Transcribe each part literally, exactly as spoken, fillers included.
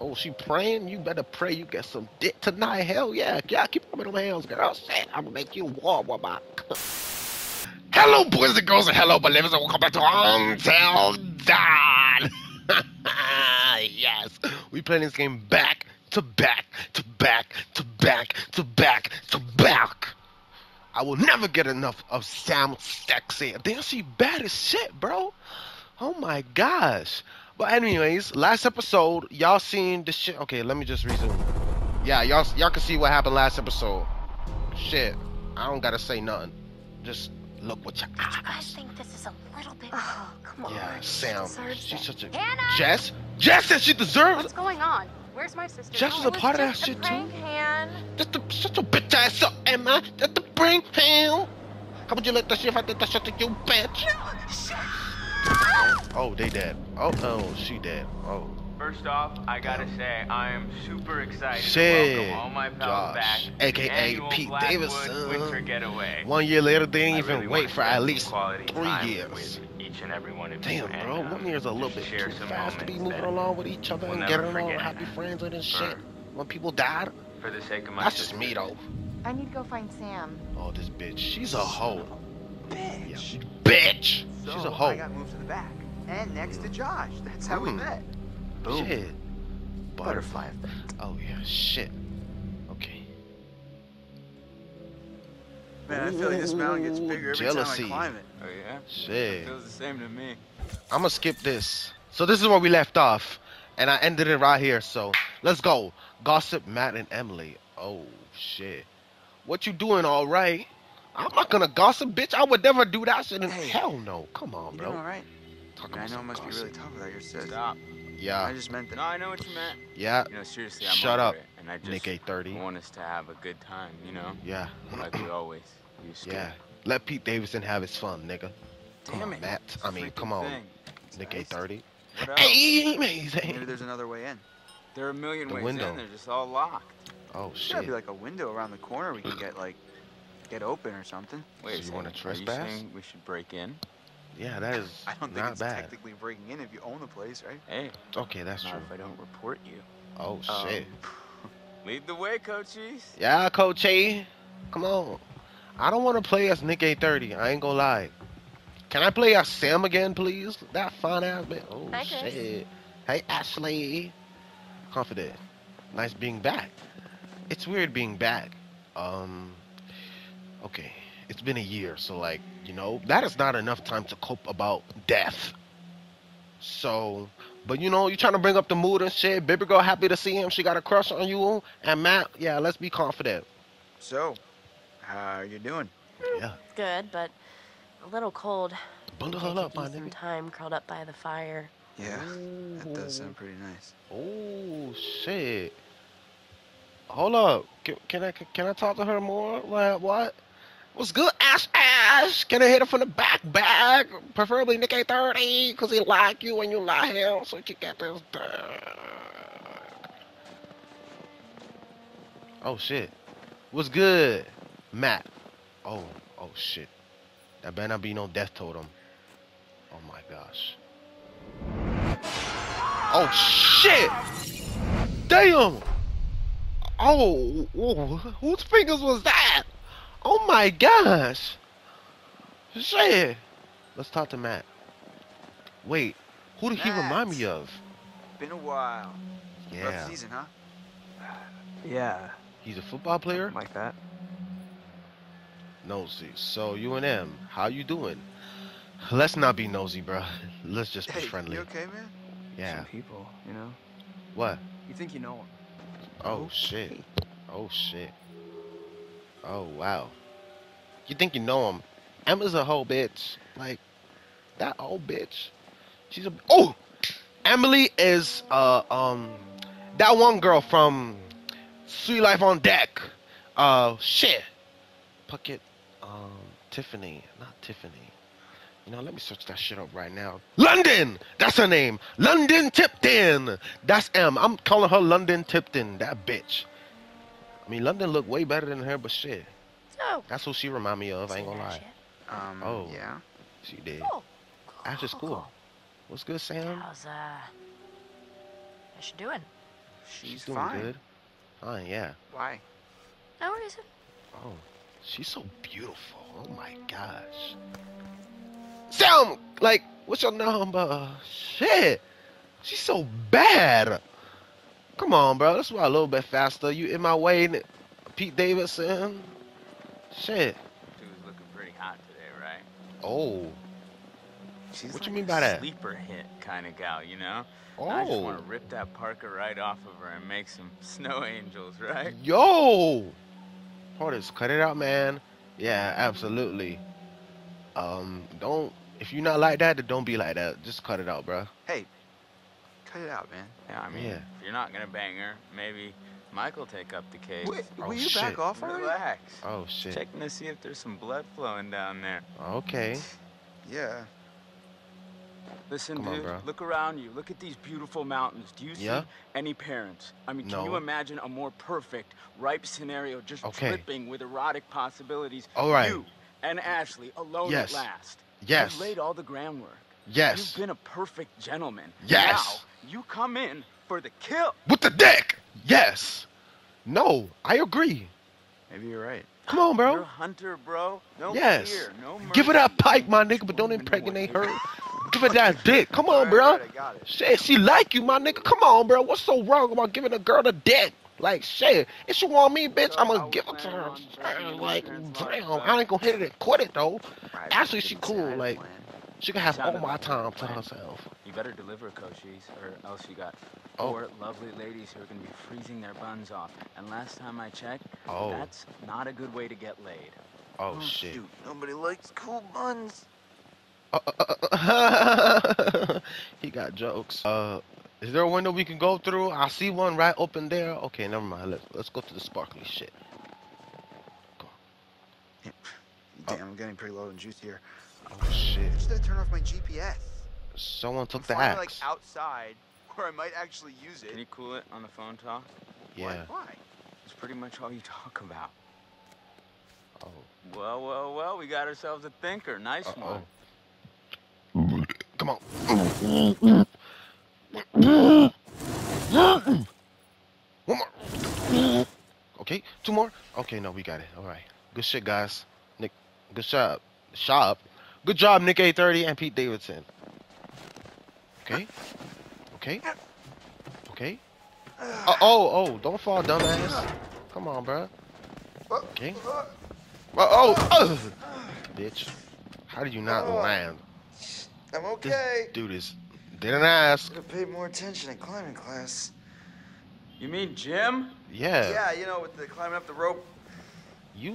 Oh, she praying? You better pray you get some dick tonight. Hell yeah. Yeah, keep them in them hands, girl. Shit, I'm gonna make you warm with my... Hello, boys and girls, and hello, believers, and welcome back to Until Dawn. Yes. We playing this game back to back to back to back to back to back. I will never get enough of Sam Sexy. Damn, she bad as shit, bro. Oh, my gosh. But anyways, last episode, y'all seen the shit. Okay, let me just resume. Yeah, y'all y'all can see what happened last episode. Shit, I don't gotta say nothing. Just look with your eyes. I think this is a little bit. Oh, come on. Yeah, Sam. She she's such a. Hannah! Jess? Jess said she deserves. What's going on? Where's my sister? Jess was oh, a part of that shit prank, too. Han. Just to shut your bitch ass up, Emma. That's the prank, Han. How would you let that shit happen? That shit to you, bitch. No, shit. Oh, they dead. Oh, oh, she dead. Oh. First off, I gotta Damn. say, I am super excited Shit. to welcome all my pals back. A K A Pete Davidson. Winter getaway. One year later, they didn't I even really wait for at least three years. Each and every one of Damn, you bro, one year's a little bit too fast to be moving along with each other we'll and getting along with happy friends and shit. When people died, for the sake of my that's sister. just me though. I need to go find Sam. Oh, this bitch, she's a hoe. Bitch. Yeah, bitch. So she's a hoe. I got moved to the back and next to Josh. That's how mm. we met. Boom. Shit. Butterfly effect. Oh yeah, shit. Okay. Man, I feel like this mountain gets bigger every Jealousy. time I climb it. Oh yeah. Shit. It feels the same to me. I'm gonna skip this. So this is where we left off, and I ended it right here. So let's go. Gossip, Matt, and Emily. Oh shit. What you doing? All right. I'm not gonna gossip, bitch. I would never do that shit. Hey, hell no. Come on, bro. You know, right? Talk about I know it must gossip. be really tough without your sis. Stop. Yeah. I just meant that. No, I know what you meant. Yeah. You know, seriously, I'm Shut up, it. And I just Nick eight thirty. Want us to have a good time, you know? Yeah. Like we always used to. Yeah. Let Pete Davidson have his fun, nigga. Damn come it. On, Matt. It's I mean, come on. Nick nice. eight thirty. What else? Hey, amazing. Maybe there's another way in. There are a million the ways window. in. They're just all locked. Oh, shit. There's gotta be like a window around the corner we can get, like, get open or something. Wait, so you want to trespass? We should break in. Yeah, that is I don't think not it's bad. Technically breaking in if you own the place, right? Hey. Okay, that's not true. If I don't report you. Oh um, shit. Lead the way, coachies. Yeah, coachie. Come on. I don't want to play as Nick eight thirty. I ain't gonna lie. Can I play as Sam again, please? That fun ass bitch. Oh Hi, shit. Hey, Ashley. Confident. Nice being back. It's weird being back. Um. Okay, it's been a year, so like, you know, that is not enough time to cope about death. So, but you know, you're trying to bring up the mood and shit. Baby girl happy to see him. She got a crush on you. And Matt, yeah, let's be confident. So, how are you doing? Yeah. Good, but a little cold. Bundle her up, my nigga. Some time curled up by the fire. Yeah, Ooh. that does sound pretty nice. Oh, shit. Hold up. Can, can I can I talk to her more? What? What? What's good, Ash Ash? Can I hit her from the back back? Preferably Nick eight thirty, because he like you and you like him, so you get this dick. Oh, shit. What's good, Matt? Oh, oh, shit. That better not be no death totem. Oh, my gosh. Oh, shit! Damn! Oh, oh, whose fingers was that? Oh my gosh! Shit! Let's talk to Matt. Wait, who did Matt. he remind me of? Been a while. Yeah. Rough season, huh? Yeah. He's a football player? Something like that. Nosy. So you and him, how you doing? Let's not be nosy, bro. Let's just be hey, friendly. You okay, man? Yeah. Some people, you know. What? You think you know him? Oh shit. Oh shit. Oh wow. You think you know him? Emma's a whole bitch. Like that old bitch. She's a Oh! Emily is uh um that one girl from Sweet Life on Deck. Uh shit. Puckett um Tiffany. Not Tiffany. You know, let me search that shit up right now. London! That's her name. London Tipton. That's M. I'm calling her London Tipton. That bitch. I mean, London looked way better than her, but shit. No. That's who she remind me of. I ain't gonna lie. Um, oh. Yeah. She did. Cool. Cool. After school. Cool. What's good, Sam? How's, uh... How's she doing? She's doing fine. Good. Oh, yeah. Why? Oh, what is it? Oh, she's so beautiful. Oh, my gosh. Sam, like, what's your number? Shit. She's so bad. Come on, bro. That's why a little bit faster. You in my way, Pete Davidson. Shit. She was looking pretty hot today, right? Oh. She's what like you mean by that? Sleeper hit kind of gal, you know? Oh. I just want to rip that Parker right off of her and make some snow angels, right? Yo! Hardest, cut it out, man. Yeah, absolutely. Um, don't... If you're not like that, then don't be like that. Just cut it out, bro. Hey, cut it out, man. Yeah, I mean, yeah. If you're not going to bang her, maybe Michael take up the case. Wait, will oh, you shit. back off already? Relax. Oh, shit. Checking to see if there's some blood flowing down there. Okay. Yeah. Listen, Come dude, on, look around you. Look at these beautiful mountains. Do you yeah. see any parents? I mean, no. Can you imagine a more perfect, ripe scenario just okay. dripping with erotic possibilities? All right. You and Ashley alone yes. at last. Yes. You laid all the groundwork. Yes. You've been a perfect gentleman. Yes. Now, you come in for the kill. With the dick. Yes. No, I agree. Maybe you're right. Come on, bro. You're a hunter, bro. No yes. fear, no mercy. Give her that pipe, my nigga, but don't impregnate her. Give her that dick. Come on, bro. Right, right, shit, she like you, my nigga. Come on, bro. What's so wrong about giving a girl the dick? Like, shit. If she want me, bitch, I'm gonna give it to her. Like, damn. I ain't gonna hit it and quit it, though. Actually, she cool. Like, she can have all my time to herself. You better deliver, Cochise, or else you got four oh. lovely ladies who are gonna be freezing their buns off. And last time I checked, oh. that's not a good way to get laid. Oh, oh shit. Shoot. Nobody likes cool buns. Uh, uh, uh, he got jokes. Uh, is there a window we can go through? I see one right open there. Okay, never mind. Let's, let's go to the sparkly shit. Go. Damn, I'm getting pretty low and juice here. Oh shit! I should have turned off my G P S. Someone took the axe. Like outside, where I might actually use it. Can you cool it on the phone talk? Yeah. Why? It's pretty much all you talk about. Oh. Well, well, well. We got ourselves a thinker. Nice uh-oh. one. Come on. One more. Okay, two more. Okay, no, we got it. All right. Good shit, guys. Nick, good job. Shop. Good job, Nick A thirty and Pete Davidson. Okay. Okay. Okay. Uh, oh, oh, don't fall, dumbass. Come on, bro. Okay. Oh, oh, oh. Bitch. How do you not land? I'm okay. This dude is didn't ask. I could pay more attention in climbing class. You mean Jim? Yeah. Yeah, you know, with the climbing up the rope. You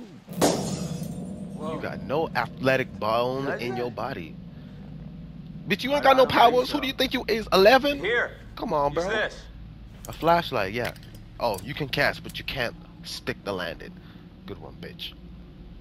Whoa. You got no athletic bone That's in it? your body. Bitch, you ain't got no powers. So. Who do you think you is? eleven? Here. Come on, bro. Use this. A flashlight, yeah. Oh, you can cast, but you can't stick the landing. Good one, bitch.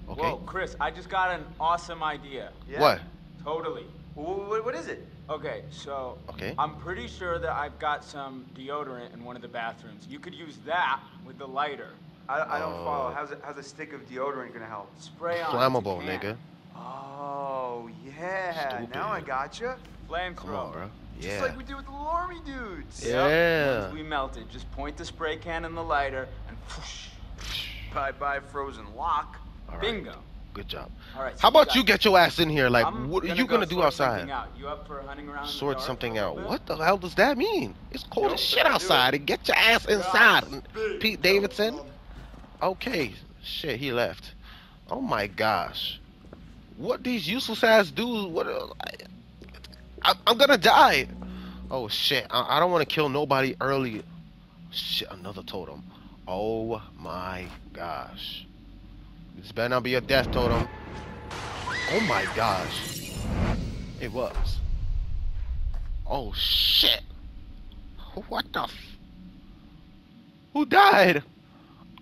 Okay. Whoa, Chris, I just got an awesome idea. Yeah. What? Totally. What is it? Okay, so okay. I'm pretty sure that I've got some deodorant in one of the bathrooms. You could use that with the lighter. I, I don't oh. follow. How's a, how's a stick of deodorant gonna help? Spray on. Flammable, nigga. Oh yeah. Stupid. Now I gotcha. Flamethrower. Come on, bro. Yeah. Just like we did with the Lorry dudes. Yeah. Yep. Once we melted, just point the spray can in the lighter and whoosh. Bye bye frozen lock. All right. Bingo. Good job. All right, so how about you get your ass in here? Like, I'm what are you going to do outside? Out. You up for hunting around sort something out. Bit? What the hell does that mean? It's cold as shit outside. And get your ass inside. Pete Davidson. Okay. Shit, he left. Oh, my gosh. What these useless-ass dudes... What? Are, I, I, I'm going to die. Oh, shit. I, I don't want to kill nobody early. Shit, another totem. Oh, my gosh. This better not be a death totem. Oh my gosh. It was. Oh shit. What the f... Who died?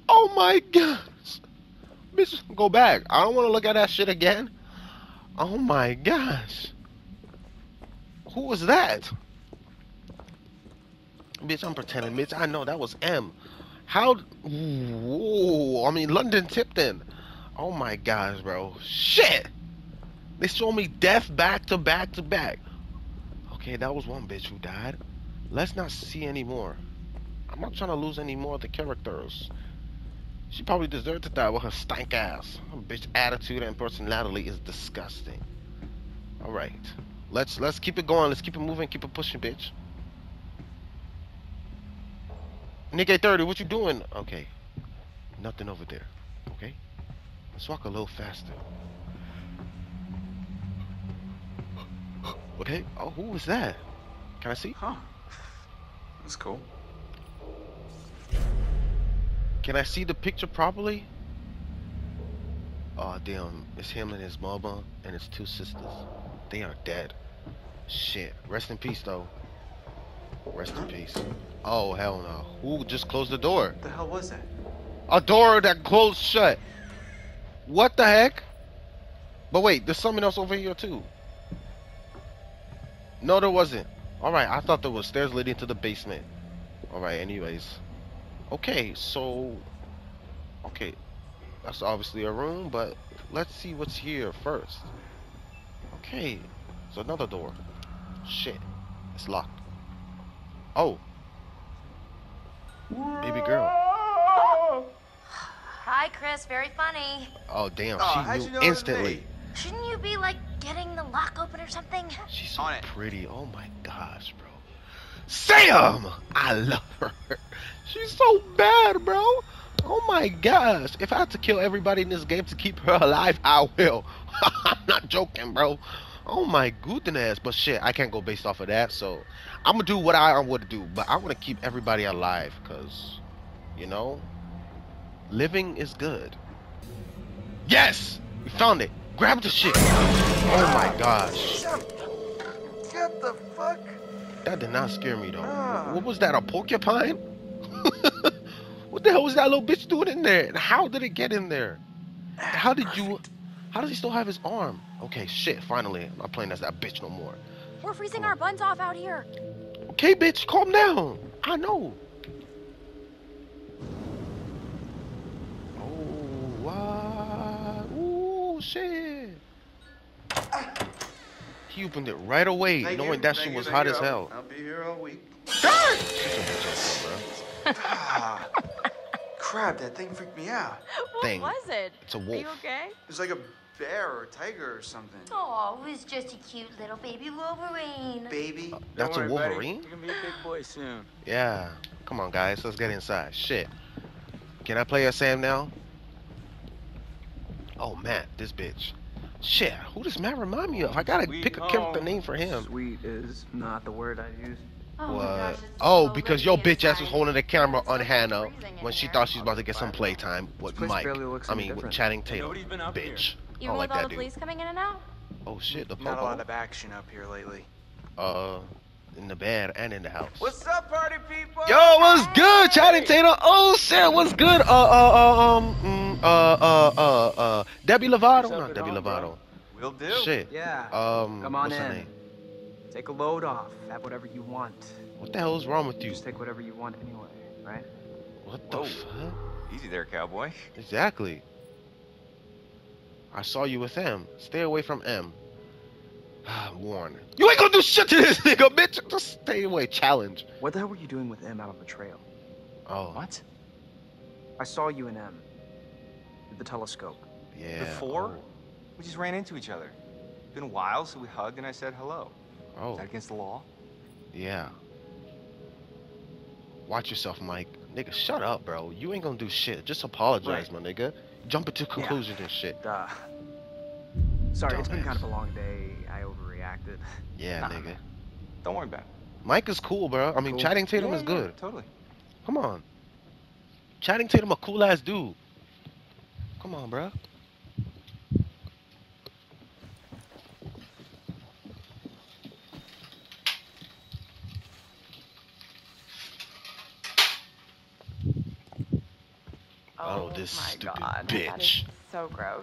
Oh my gosh. Bitch, go back. I don't want to look at that shit again. Oh my gosh. Who was that? Bitch, I'm pretending. Bitch, I know that was M. How... Whoa. I mean, London Tipton. Oh my gosh, bro. Shit! They showed me death back to back to back. Okay, that was one bitch who died. Let's not see any more. I'm not trying to lose any more of the characters. She probably deserved to die with her stank ass. Her bitch attitude and personality is disgusting. Alright. Let's let's keep it going. Let's keep it moving. Keep it pushing, bitch. Nick A thirty, what you doing? Okay. Nothing over there. Okay? Let's walk a little faster. Okay. Oh, who was that? Can I see? Huh. That's cool. Can I see the picture properly? Oh, damn. It's him and his mama and his two sisters. They are dead. Shit. Rest in peace, though. Rest in peace. Oh, hell no. Who just closed the door? What the hell was that? A door that closed shut. What the heck? But wait, there's something else over here, too. No, there wasn't. Alright, I thought there was stairs leading to the basement. Alright, anyways. Okay, so... Okay. That's obviously a room, but let's see what's here first. Okay. So another door. Shit. It's locked. Oh. Baby girl. Hi, Chris. Very funny. Oh, damn. She oh, knew you know instantly. Shouldn't you be, like, getting the lock open or something? She's so on pretty. It. Oh, my gosh, bro. Sam! I love her. She's so bad, bro. Oh, my gosh. If I had to kill everybody in this game to keep her alive, I will. I'm not joking, bro. Oh, my goodness. But, shit, I can't go based off of that, so I'm going to do what I want to do. But I want to keep everybody alive because, you know, living is good. Yes! We found it. Grab the shit! Oh my gosh! Get the fuck! That did not scare me though. Uh. What was that? A porcupine? What the hell was that little bitch doing in there? And how did it get in there? How did you? How does he still have his arm? Okay, shit. Finally, I'm not playing as that bitch no more. We're freezing our buns off out here. Okay, bitch, calm down. I know. Oh wow! Ooh, shit. He opened it right away, thank knowing you, that shit was hot you. as hell. I'll be here all week. Ah, crap, that thing freaked me out. What thing. was it? It's a wolf. Are you okay? It's like a bear or a tiger or something. Oh, it was just a cute little baby Wolverine. Baby? Uh, that's worry, a Wolverine? Buddy. You're gonna be a big boy soon. Yeah. Come on, guys. Let's get inside. Shit. Can I play as Sam now? Oh, man. This bitch. Shit, who does Matt remind me of? I gotta Sweet pick a character name for him. Sweet is not the word I use. Oh, what? Gosh, oh so because your bitch ass was holding the camera on Hannah when she thought she was about to get some playtime with Mike. I mean, different. with Channing Tatum. Bitch. Even I don't with like all that the dude. police coming in and out? Oh shit, the Not a lot of action up here lately. Uh, in the bed and in the house. What's up, party people? Yo, what's hey. good, Channing Tatum? Oh shit, what's good? Uh, uh, um, mm. Uh, uh, uh, uh, Debbie Lovato? Not Debbie Lovato. Will do. Shit. Yeah. Um, Come on what's her in. name? Take a load off. Have whatever you want. What the hell is wrong with you? Just take whatever you want anyway, right? What the Whoa. fuck? Easy there, cowboy. Exactly. I saw you with M. Stay away from M. Warn. You ain't gonna do shit to this nigga, bitch. Just stay away. Challenge. What the hell were you doing with M out on the trail? Oh. What? I saw you in M. The telescope. Yeah. Before? Oh. We just ran into each other. It's been a while, so we hugged and I said hello. Oh. Is that against the law? Yeah. Watch yourself, Mike. Nigga, shut up, bro. You ain't gonna do shit. Just apologize, right. my nigga. Jump into conclusion yeah. and shit. Duh. Sorry, Dumbass. It's been kind of a long day. I overreacted. Yeah, nah, nigga. Don't worry about it. Mike is cool, bro. I mean, cool. Channing Tatum yeah, is good. Yeah, totally. Come on. Channing Tatum a cool-ass dude. Come on, bro. Oh, oh this my stupid God. bitch. That is so gross.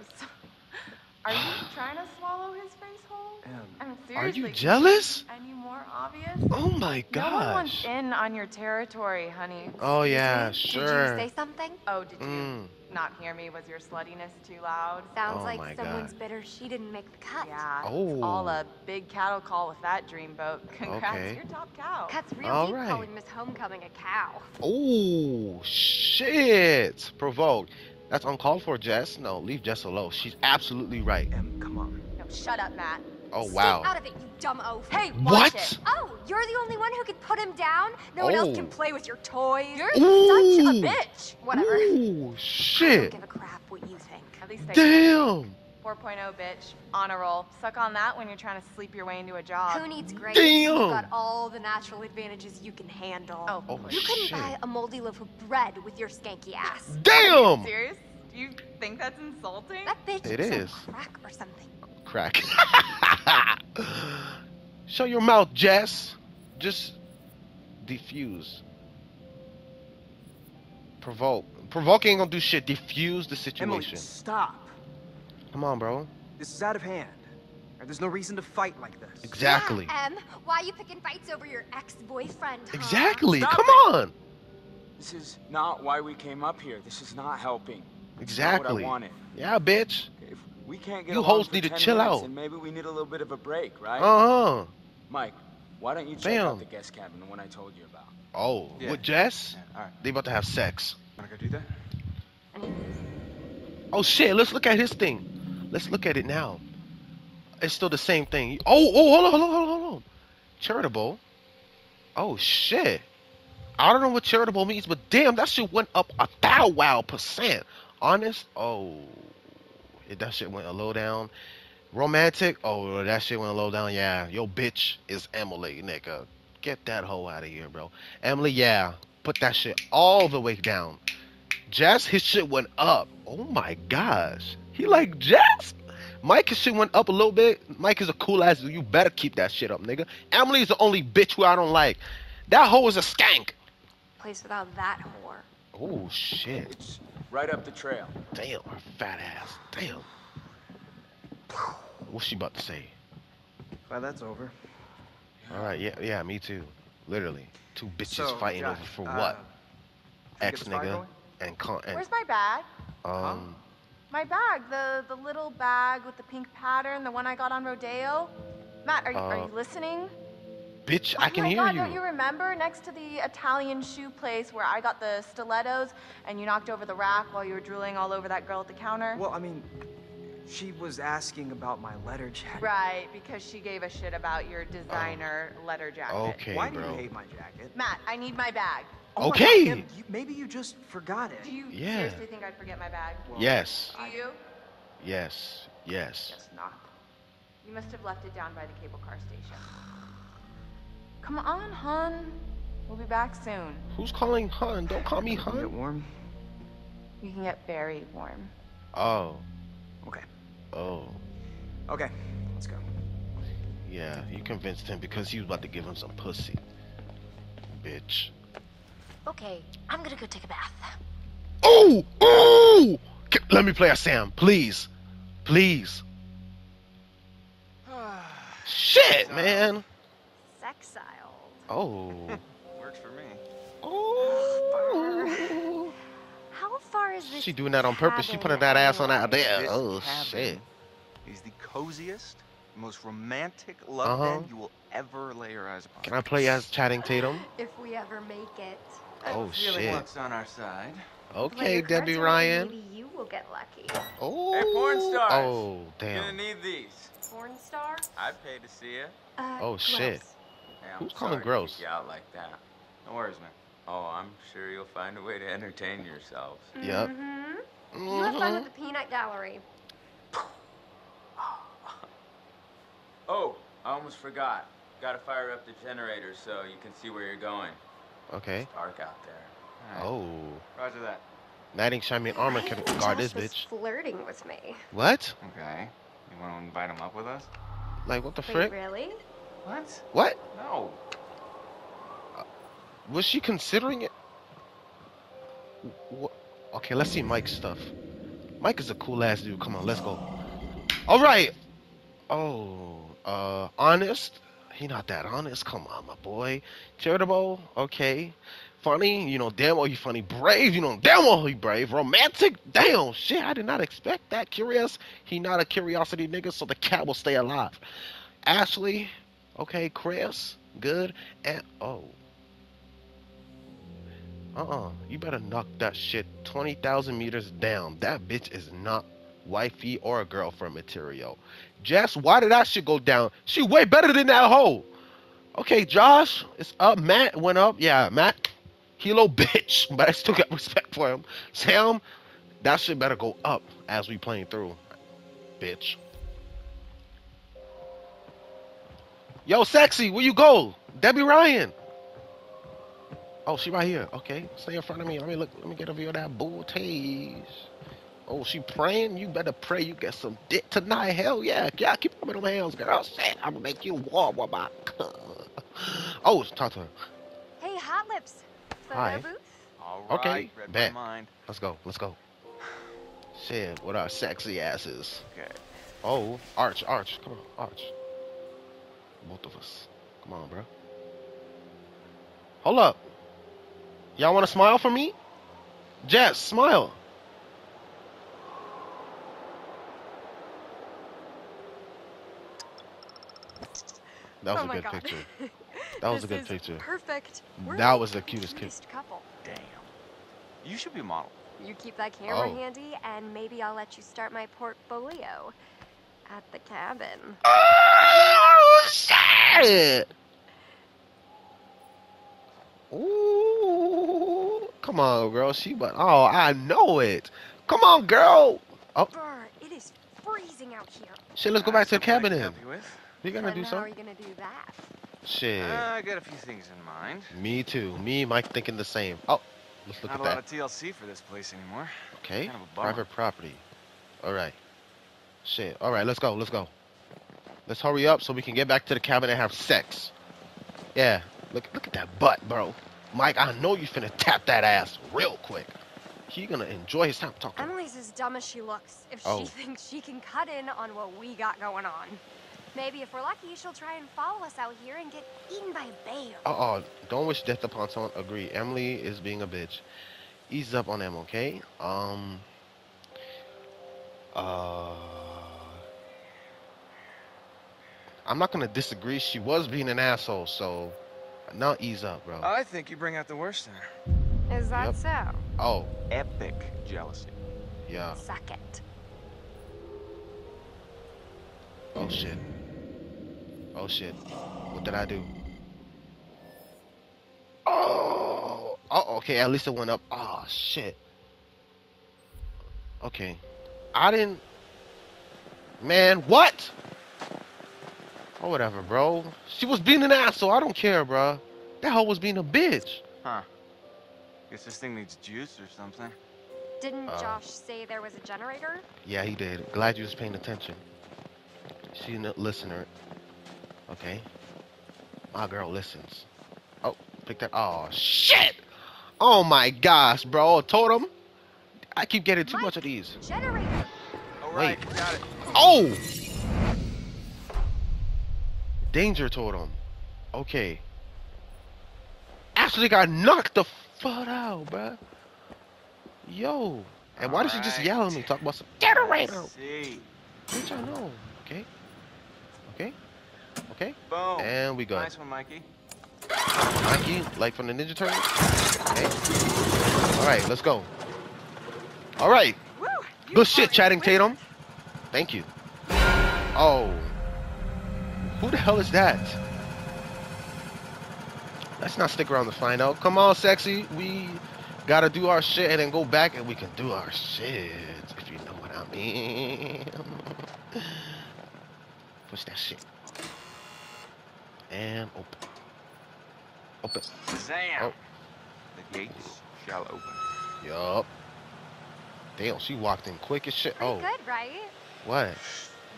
Are you trying to swallow his face whole? I mean, seriously, are you jealous? Any more obvious? Oh my gosh. No one wants in on your territory, honey. Oh yeah, did you, sure. Did you say something? Oh, did you mm. not hear me? Was your sluttiness too loud? Sounds oh like someone's God. bitter she didn't make the cut. Yeah, oh. It's all a big cattle call with that dreamboat. Congrats, okay. You're top cow. Cuts real all deep right. calling Miss Homecoming a cow. Oh, shit. Provoked. That's uncalled for, Jess. No, leave Jess alone. She's absolutely right. Um, come on. No, shut up, Matt. Oh, wow. Stay out of it, you dumb oaf. Hey, watch what? It. Oh, you're the only one who can put him down? No oh. one else can play with your toys? You're Ooh. such a bitch. Whatever. Ooh, shit. I don't give a crap what you think. At least I Damn. four point oh, bitch. On a roll. Suck on that when you're trying to sleep your way into a job. Who needs grades? Damn. You've got all the natural advantages you can handle. Oh, oh You couldn't shit. buy a moldy loaf of bread with your skanky ass. Damn. Are you serious? Do you think that's insulting? That bitch it is on crack or something. Crack. Show your mouth, Jess. Just defuse. Provoke. Provoking ain't gonna do shit. Defuse the situation. Emily, stop. Come on, bro. This is out of hand. There's no reason to fight like this. Exactly. Yeah, em, why are you picking fights over your ex-boyfriend? Huh? Exactly. Stop Come it. on. This is not why we came up here. This is not helping. Exactly. Not what I wanted. Yeah, bitch. If we can't get you hoes need to chill out. And maybe we need a little bit of a break, right? Uh-huh. Mike, why don't you check Bam. out the guest cabin, the one I told you about? Oh, yeah. With Jess? Yeah. All right. They about to have sex. Wanna go do that? Oh shit! Let's look at his thing. Let's look at it now. It's still the same thing. Oh, oh, hold on, hold on, hold on, hold on. Charitable. Oh shit! I don't know what charitable means, but damn, that shit went up a thou wow percent. Honest? Oh, that shit went a low down. Romantic? Oh, that shit went a low down. Yeah, yo, bitch is Emily, nigga. Get that hoe out of here, bro. Emily, yeah, put that shit all the way down. Jess, his shit went up. Oh my gosh, he like Jess. Mike, his shit went up a little bit. Mike is a cool ass. You better keep that shit up, nigga. Emily is the only bitch who I don't like. That hoe is a skank. Place without that whore. Oh shit. It's right up the trail. Damn, her fat ass. Damn. What's she about to say? Well, that's over. All right. Yeah. Yeah. Me too. Literally, two bitches so, fighting Josh, over for uh, what? Ex nigga. And con and Where's my bag? Um. My bag, the the little bag with the pink pattern, the one I got on Rodeo. Matt, are you uh, are you listening? Bitch, oh I can hear God, you. Don't you remember next to the Italian shoe place where I got the stilettos and you knocked over the rack while you were drooling all over that girl at the counter? Well, I mean, she was asking about my letter jacket. Right, because she gave a shit about your designer uh, letter jacket. Okay, Why bro. do you hate my jacket? Matt, I need my bag. Oh okay. God, you, maybe you just forgot it. Do you yeah. seriously think I'd forget my bag? Well, yes. Do you? Yes. Yes. Yes, not. You must have left it down by the cable car station. Come on, hun. We'll be back soon. Who's calling hun? Don't call me hun. Get warm. You can get very warm. Oh. Okay. Oh. Okay. Let's go. Yeah, you convinced him because he was about to give him some pussy. Bitch. Okay, I'm gonna go take a bath. Oh, oh! Let me play a Sam, please, please. Shit, Sexile. man. Sexile. Oh. Works for me. Oh. How far is this? She doing that on purpose. She putting that ass on that there. Oh shit. He's the coziest, most romantic love uh-huh. band you will ever lay your eyes upon. Can I play as Channing Tatum? If we ever make it. Oh shit! Luck's on our side. Okay, Debbie Ryan. Maybe you will get lucky. Oh. Hey, porn stars. Oh damn. You're gonna need these. Porn star? I paid to see it. Uh, oh gross. shit. Hey, Who's calling gross? Yeah, like that. No worries, man. Oh, I'm sure you'll find a way to entertain yourselves. Mm-hmm. Yep. Mm-hmm. You have fun at the peanut gallery. Oh, I almost forgot. Gotta fire up the generator so you can see where you're going. Okay. It's dark out there. Right. Oh. Roger that. Matting, shining armor can guard this bitch. Flirting with me. What? Okay. You want to invite him up with us? Like what the Wait, frick? Really? What? What? No. Uh, was she considering it? What? Okay, let's see Mike's stuff. Mike is a cool ass dude. Come on, let's go. All right. Oh. Uh, honest? He not that honest. Come on, my boy. Charitable? Okay. Funny? You know, damn, oh, you funny. Brave? You know, damn, oh, he brave. Romantic? Damn, shit, I did not expect that. Curious? He not a curiosity nigga, so the cat will stay alive. Ashley? Okay, Chris? Good? And, oh. Uh-uh. You better knock that shit twenty thousand meters down. That bitch is not wifey or a girlfriend material. Jess, why did that shit go down? She way better than that hoe. Okay, Josh, it's up. Matt went up. Yeah, Matt, he a little bitch, but I still got respect for him. Sam, that shit better go up as we playing through, bitch. Yo, sexy, where you go? Debbie Ryan. Oh, she right here. Okay, stay in front of me. Let me look. Let me get a view of that booty. Oh, she praying? You better pray you get some dick tonight. Hell yeah. Yeah, keep up with them hands, girl. Shit, I'm gonna make you warm with my cup. Oh, talk to her. Hey, Hot Lips. Hi. All right, okay, bet. Let's go. Let's go. Shit, with our sexy asses. Okay. Oh, Arch, Arch. Come on, Arch. Both of us. Come on, bro. Hold up. Y'all want to smile for me? Jess, smile. That was oh a good God. picture. That was a good picture. Perfect. We're that was the cutest kid. Couple. Damn. You should be a model. You keep that camera oh. handy, and maybe I'll let you start my portfolio at the cabin. Oh shit! Ooh, come on, girl. She but oh, I know it. Come on, girl. Oh. Brr, it is freezing out here. Shit, let's go back to the cabin then. You gonna do something? How are you gonna do that? Shit. Uh, I got a few things in mind. Me too. Me, Mike, thinking the same. Oh, let's look at that. Not a lot of T L C for this place anymore. Okay. Kind of a bummer. Private property. All right. Shit. All right. Let's go. Let's go. Let's hurry up so we can get back to the cabin and have sex. Yeah. Look. Look at that butt, bro. Mike, I know you finna tap that ass real quick. He gonna enjoy his time talking. Emily's as dumb as she looks if oh. she thinks she can cut in on what we got going on. Maybe if we're lucky, she'll try and follow us out here and get eaten by a bear. Uh-oh. Don't wish death upon someone. Agree. Emily is being a bitch. Ease up on them, okay? Um. Uh. I'm not going to disagree. She was being an asshole, so now ease up, bro. I think you bring out the worst in her. Is that yep. so? Oh. Epic jealousy. Yeah. Suck it. Oh, shit. Oh shit, what did I do? Oh, oh, okay, at least it went up. Oh shit. Okay, I didn't, man, what? Oh, whatever, bro. She was being an asshole, I don't care, bro. That hoe was being a bitch. Huh, guess this thing needs juice or something. Didn't uh, Josh say there was a generator? Yeah, he did. Glad you was paying attention. She's a listener. Okay, my girl listens. Oh, pick that. Oh shit! Oh my gosh, bro. Totem. I keep getting too Mike, much of these. Generator. All right, wait. Got it. Oh. Danger totem. Okay. Actually got knocked the fuck out, bro. Yo. And all why right. did she just yell at me? Talk about some generator. See. Bitch, I know. Okay. Okay. Okay, boom. And we go. Nice one, Mikey. Mikey, like from the Ninja Turtles. Okay. All right, let's go. All right. Woo, good shit, Channing Tatum. Thank you. Oh, who the hell is that? Let's not stick around to find out. Come on, sexy. We gotta do our shit and then go back and we can do our shit. If you know what I mean. Push that shit. And open. Open. Zam. Oh. The gates shall open. Yup. Damn, she walked in quick as shit. Pretty oh. good, right? What?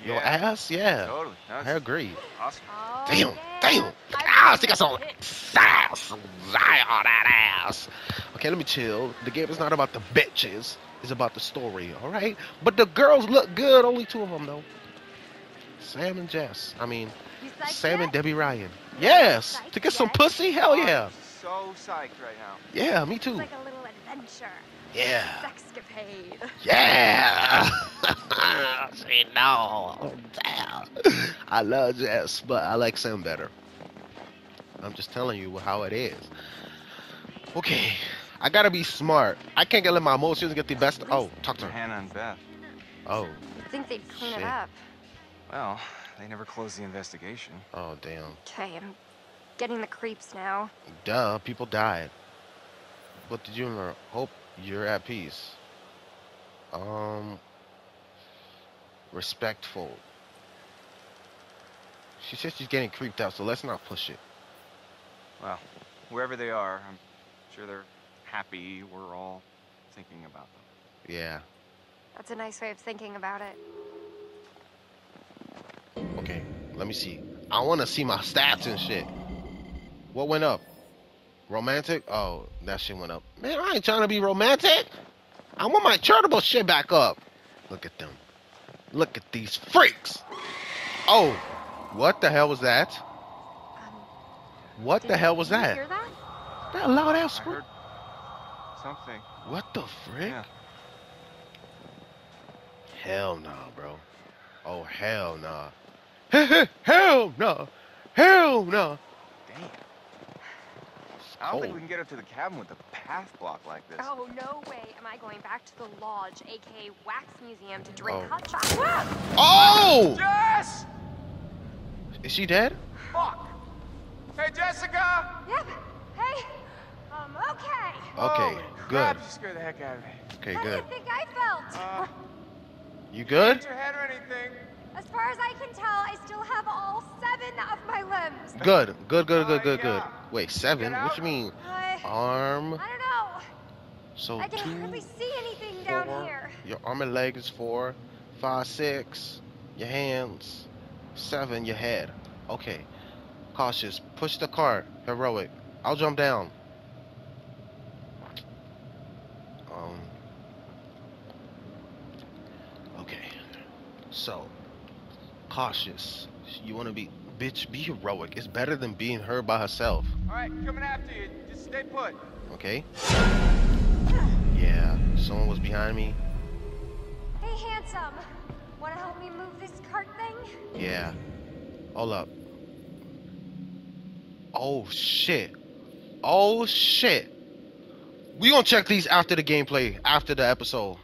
Yeah. Your ass? Yeah. Totally. Nice. I agree. Awesome. Oh, damn. Yeah. Damn. Ah, she got some sass. All that ass. Okay, let me chill. The game is not about the bitches. It's about the story, all right? But the girls look good. Only two of them, though. Sam and Jess. I mean, like Sam that? and Debbie Ryan. Yes, to get yet? some pussy. Hell yeah. I'm so psyched right now. Yeah, me too. It's like a little adventure. Yeah. Sexcapade. Yeah. See, no. I love Jess, but I like Sam better. I'm just telling you how it is. Okay, I gotta be smart. I can't get let my emotions get the best. Oh, talk to her. Hannah and Beth. Oh. I think they'd clean it up. Well, they never closed the investigation. Oh, damn. Okay, I'm getting the creeps now. Duh, people died. What did you learn? Hope you're at peace. Um, respectful. She said she's getting creeped out, so let's not push it. Well, wherever they are, I'm sure they're happy. We're all thinking about them. Yeah. That's a nice way of thinking about it. Okay, let me see. I want to see my stats and shit. What went up? Romantic? Oh, that shit went up. Man, I ain't trying to be romantic. I want my charitable shit back up. Look at them. Look at these freaks. Oh, what the hell was that? Um, what the hell was that? Did you hear that? That loud ass squirrel. Something. What the frick? Yeah. Hell no, nah, bro. Oh, hell no. Nah. Hell no. Nah. Hell no. Nah. Damn. I don't think we can get up to the cabin with a path block like this. Oh, no way am I going back to the lodge, a k a. Wax Museum, to drink oh. hot chocolate. Oh! Jess! Is she dead? Fuck. Hey, Jessica! Yep. Hey. Um, okay. Okay, Holy good. Crap, you scared the heck out of me. Okay, How good. How do you think I felt? Uh, You good? Did you hit your head or anything? As far as I can tell, I still have all seven of my limbs. Good, good, good, good, good, good. Wait, seven? What you mean? I, arm? I don't know. So I can't hardly see anything four, down here. Your arm and leg is four, five, six. Your hands, seven. Your head. Okay. Cautious. Push the cart. Heroic. I'll jump down. Um. So, cautious. You want to be, bitch, be heroic. It's better than being her by herself. All right, coming after you. Just stay put. Okay. Yeah, someone was behind me. Hey, handsome. Want to help me move this cart thing? Yeah. Hold up. Oh, shit. Oh, shit. We gonna check these after the gameplay, after the episode.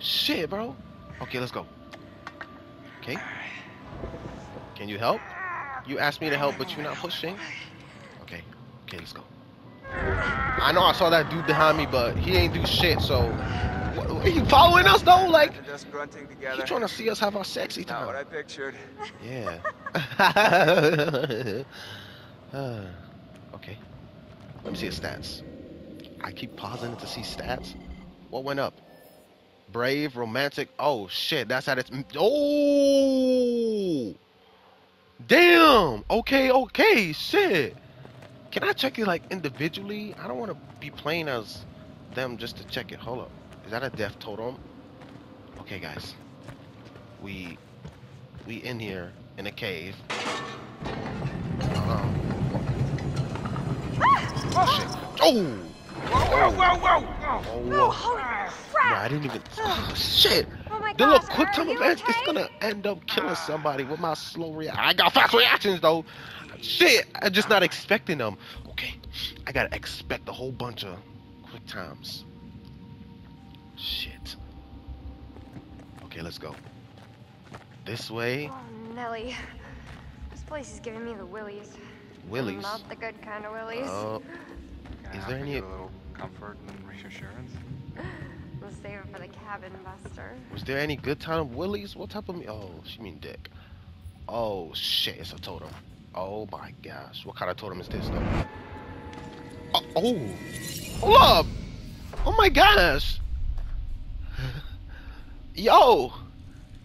Shit, bro. Okay, let's go. Okay. Can you help? You asked me to help, but you're not pushing. Okay. Okay, let's go. I know I saw that dude behind me, but he ain't do shit, so... What, are you following us, though? Like, just grunting together. He's trying to see us have our sexy time. Not what I pictured. Yeah. uh, okay. Let me see his stats. I keep pausing to see stats. What went up? Brave, romantic. Oh shit, that's how it's. Oh, damn. Okay, okay, shit. Can I check it like individually? I don't want to be playing as them just to check it. Hold up, is that a death totem? Okay, guys, we we in here in a cave. Um, oh shit. Oh. Whoa, whoa, whoa, whoa. Oh, holy crap. Nah, I didn't even... Oh, shit. Oh my the gosh, little quick time events, okay? It's gonna end up killing somebody with my slow reaction. I got fast reactions, though. Shit, I'm just not expecting them. Okay, I gotta expect a whole bunch of quick times. Shit. Okay, let's go. This way. Oh, Nelly. This place is giving me the willies. Willies? Not the good kind of willies. Uh, Is there any... A little comfort and reassurance? We'll save it for the cabin buster. Was there any good time of willies? What type of... Me oh, she mean dick. Oh, shit. It's a totem. Oh, my gosh. What kind of totem is this, though? Oh. Oh. Hold up. Oh, my gosh. Yo.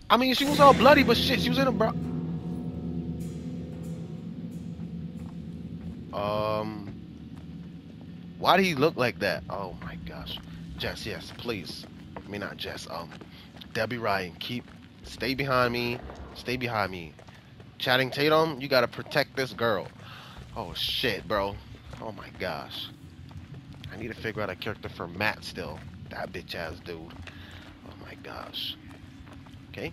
I mean, she was all bloody, but shit. She was in a bra... Um... Why did he look like that? Oh my gosh. Jess, yes, please. I mean, not Jess. Um, Debbie Ryan, keep Stay behind me. Stay behind me. Channing Tatum, you gotta protect this girl. Oh shit, bro. Oh my gosh. I need to figure out a character for Matt still. That bitch ass dude. Oh my gosh. Okay.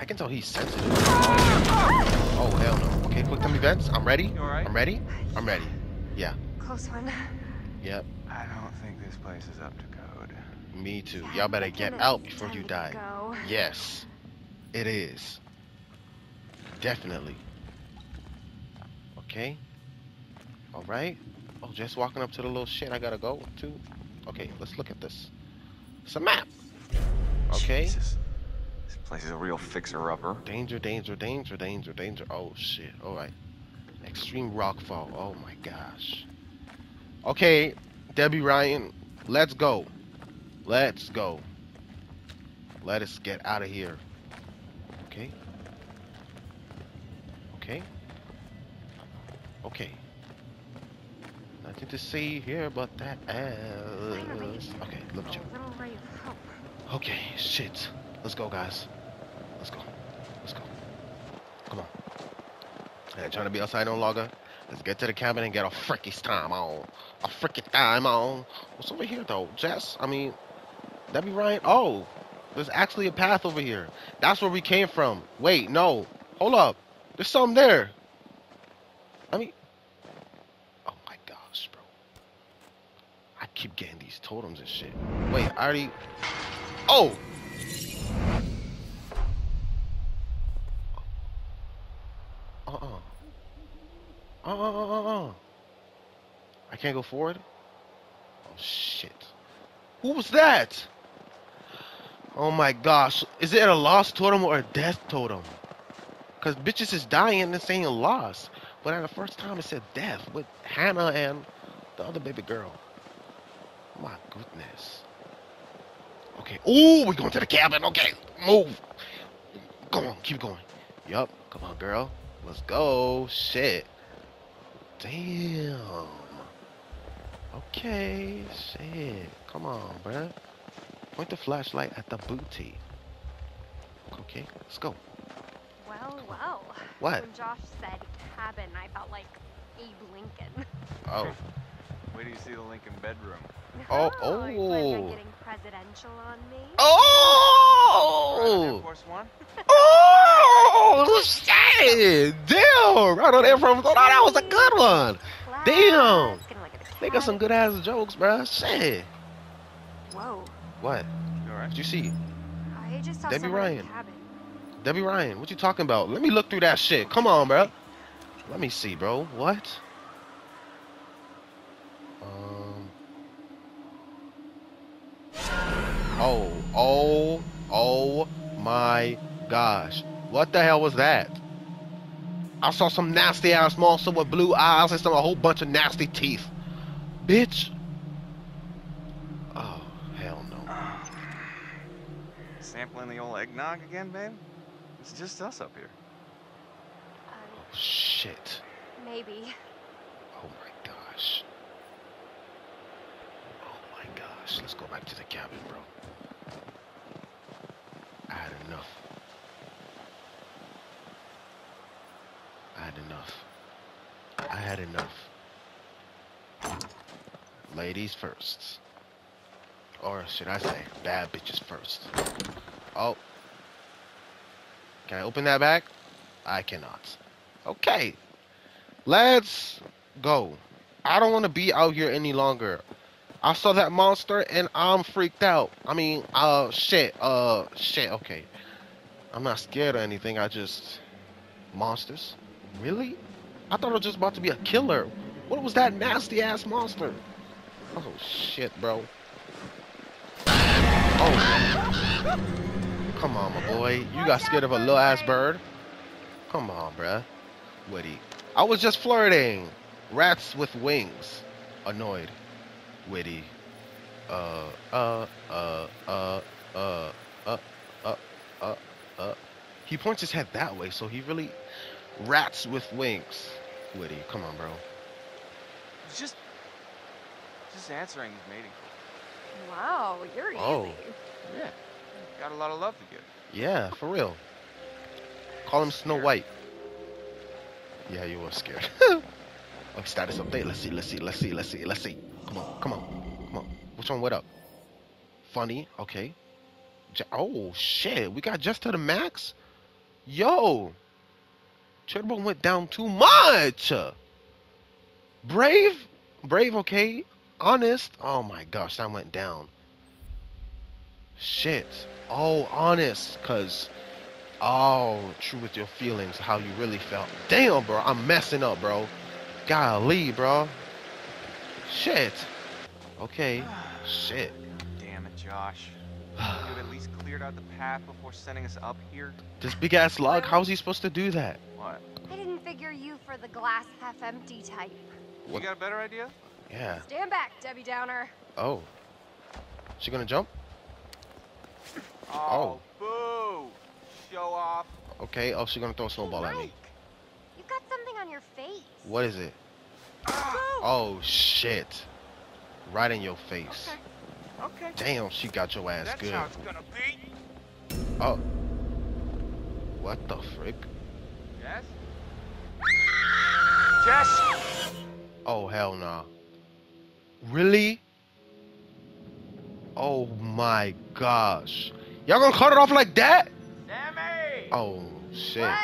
I can tell he's sensitive. Oh hell no. Okay, quick time events. I'm ready. You all right? I'm ready. I'm ready. Yeah. Close one. Yep. I don't think this place is up to code. Me too. Y'all better get out before you die. Yes. It is. Definitely. Okay. All right. Oh, just walking up to the little shit I gotta go to. Okay, let's look at this. It's a map. Okay. Jesus. This place is a real fixer-upper. Danger, danger, danger, danger, danger. Oh shit. All right. Extreme rockfall. Oh my gosh. Okay, Debbie Ryan, let's go. Let's go. Let us get out of here. Okay. Okay. Okay. Nothing to see here but that ass. Okay, look at you. Okay, shit. Let's go, guys. Let's go. Let's go. Come on. I ain't trying to be outside no longer. Let's get to the cabin and get a freaky time on. A freaky time on. What's over here, though? Jess? I mean, Debbie Ryan? Oh, there's actually a path over here. That's where we came from. Wait, no. Hold up. There's something there. I mean, oh my gosh, bro. I keep getting these totems and shit. Wait, I already... Oh! Uh-uh. Uh, uh, uh, uh. I can't go forward? Oh, shit. Who was that? Oh, my gosh. Is it a lost totem or a death totem? Because bitches is dying. This ain't a loss. But at the first time, it said death with Hannah and the other baby girl. My goodness. Okay. Ooh, we're going to the cabin. Okay. Move. Go on. Keep going. Yup. Come on, girl. Let's go. Shit. Damn. Okay. Shit. Come on, bruh. Point the flashlight at the booty. Okay, let's go. Well, well. What? When Josh said cabin, I felt like Abe Lincoln. Oh. Where do you see the Lincoln bedroom? Oh, oh. Are you planning on getting presidential on me? Oh! Right on Air Force One? Oh! Shit! Damn! Right on Air Force One. Oh, that was a good one. Damn! They got some good ass jokes, bro. Shit. Whoa. What? You all right? What'd you see? I just saw Debbie Ryan. Debbie Ryan, what you talking about? Let me look through that shit. Come on, bro. Let me see, bro. What? Um. Oh, oh, oh my gosh. What the hell was that? I saw some nasty ass monster with blue eyes and some a whole bunch of nasty teeth. Bitch. Oh, hell no. Uh, sampling the old eggnog again, babe? It's just us up here. Uh, oh, shit. Maybe. Oh, my gosh. Oh, my gosh. Let's go back to the cabin, bro. I had enough. I had enough. I had enough. Ladies first. Or should I say, bad bitches first. Oh. Can I open that back? I cannot. Okay. Let's go. I don't want to be out here any longer. I saw that monster and I'm freaked out. I mean, uh, shit. Uh, shit. Okay. I'm not scared or anything. I just... Monsters? Really? I thought I was just about to be a killer. What was that nasty ass monster? Oh, shit, bro. Oh. Come on, my boy. You got scared of a little ass bird? Come on, bruh. Woody. I was just flirting. Rats with wings. Annoyed. Witty. Uh, uh, uh, uh, uh, uh, uh, uh, uh. He points his head that way, so he really... Rats with wings. Witty. Come on, bro. Just... Just answering his mating. Wow, you're easy. Oh. Yeah. Got a lot of love to give. Yeah, for real. Call him Snow White. Yeah, you were scared. Oh, status update. Let's see, let's see, let's see, let's see, let's see. Come on, come on, come on. Which one? What up? Funny. Okay. Oh, shit. We got just to the max? Yo. Turbo went down too much. Brave? Brave, okay. Honest? Oh, my gosh. That went down. Shit. Oh, honest. Because... oh, true with your feelings, how you really felt. Damn, bro, I'm messing up, bro. Golly, bro. Shit. Okay. Shit. Damn it, Josh. You could have at least cleared out the path before sending us up here. This big ass lug, how's he supposed to do that? What? I didn't figure you for the glass half empty type. What? You got a better idea? Yeah. Stand back, Debbie Downer. Oh. She gonna jump? Oh. Oh. Boo. Show off. Okay, oh, she's gonna throw a snowball hey, at me. You got something on your face. What is it? Ah. Oh shit! Right in your face. Okay. Okay. Damn, she got your ass That's good. How it's gonna be. Oh. What the frick? Jess. Jess. Oh hell nah. Really? Oh my gosh! Y'all gonna cut it off like that? Sammy! Oh, shit. What?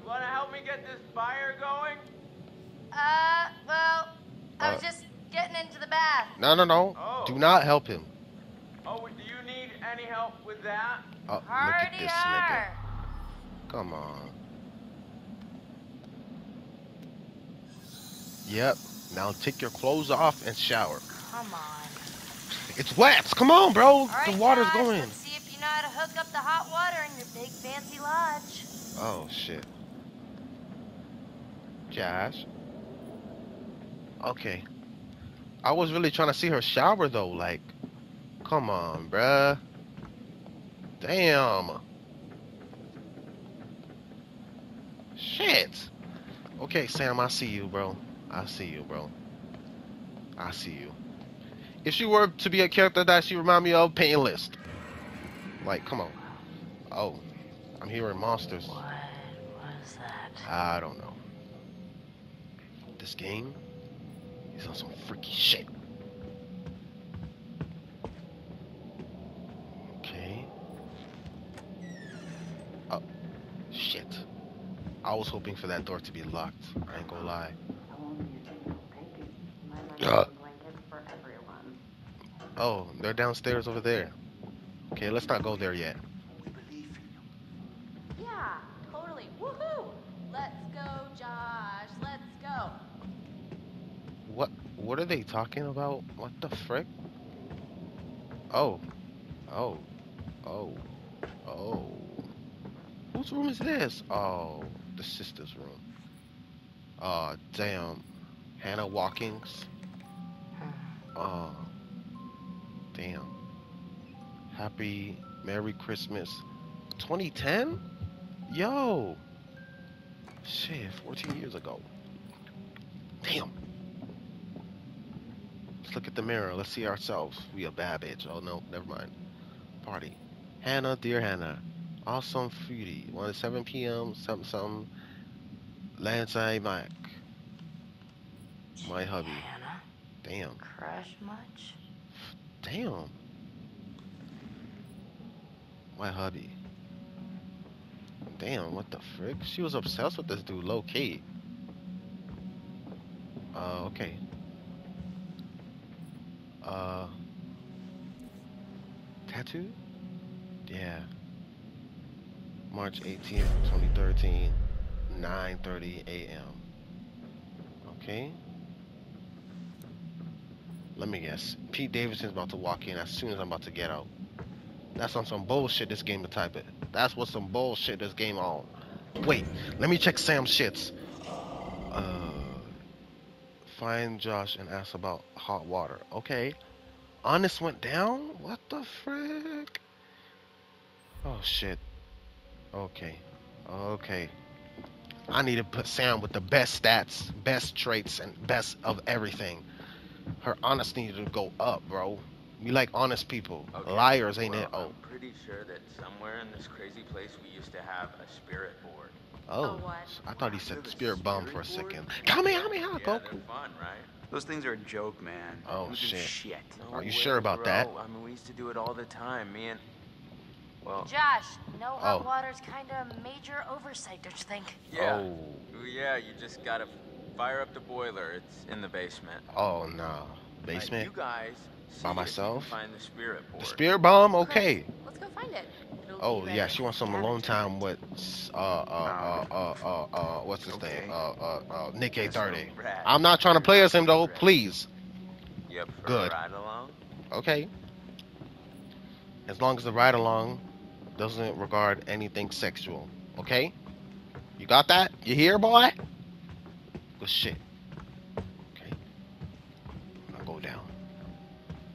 You want to help me get this fire going? Uh, well, I uh, was just getting into the bath. No, no, no. Oh. Do not help him. Oh, do you need any help with that? Oh, look at this nigga. Come on. Yep. Now take your clothes off and shower. Come on. It's wet. Come on, bro. All right, the water's guys, going. Let's see if you know how to hook up the hot water in your big fancy lodge. Oh shit. Josh. Okay. I was really trying to see her shower though. Like, come on, bruh. Damn. Shit. Okay, Sam. I see you, bro. I see you, bro. I see you. If she were to be a character that she remind me of, paint list. Like, come on. Oh, I'm hearing monsters. What was that? I don't know. This game is on some freaky shit. Okay. Oh, shit. I was hoping for that door to be locked. I ain't gonna lie. Uh. Oh, they're downstairs over there. Okay, let's not go there yet. We believe in you. Yeah, totally. Woohoo! Let's go, Josh. Let's go. What? What are they talking about? What the frick? Oh, oh, oh, oh. Whose room is this? Oh, the sister's room. Oh, damn. Hannah Walkings. Oh. Damn. Happy Merry Christmas twenty ten? Yo. Shit, fourteen years ago. Damn. Let's look at the mirror. Let's see ourselves. We a bad bitch. Oh no, never mind. Party. Hannah, dear Hannah. Awesome fruity. One at seven P M Something something. Lance I Mike. My hubby. Hannah. Damn. Crash much? Damn. My hubby. Damn, what the frick? She was obsessed with this dude, low key. Uh, okay. Uh. Tattoo? Yeah. March eighteenth, twenty thirteen, nine thirty A M Okay. Let me guess. Pete Davidson's about to walk in as soon as I'm about to get out. That's on some bullshit this game to type it. That's what some bullshit this game on. Wait, let me check Sam's shits. Uh, find Josh and ask about hot water. Okay. Honest went down? What the frick? Oh shit. Okay. Okay. I need to put Sam with the best stats, best traits, and best of everything. Her honesty needed to go up, bro. You like honest people. Okay. Liars, ain't well, it? Oh. I'm pretty sure that somewhere in this crazy place we used to have a spirit board. Oh. oh I thought he said spirit bomb for a second. Come here, come here, Goku. Yeah, they're fun, right? Those things are a joke, man. Oh shit. shit. No are you way, sure about bro. that? I mean, we used to do it all the time, man. Well, Josh, no hot oh. water's kind of a major oversight, don't you think? Yeah. Oh. Yeah, you just gotta fire up the boiler. It's in the basement. Oh no, basement. Like you guys. By myself. Find the spirit board. The spirit bomb. Okay. Let's go find it. It'll oh yeah, she wants some alone time with uh uh uh uh uh, uh what's his okay. name? Uh uh uh Nick A thirty. I'm not trying to play as him though, please. Yep. Good. Ride along? Okay. As long as the ride along doesn't regard anything sexual, okay? You got that? You here, boy? Good shit. Okay. I'll go down.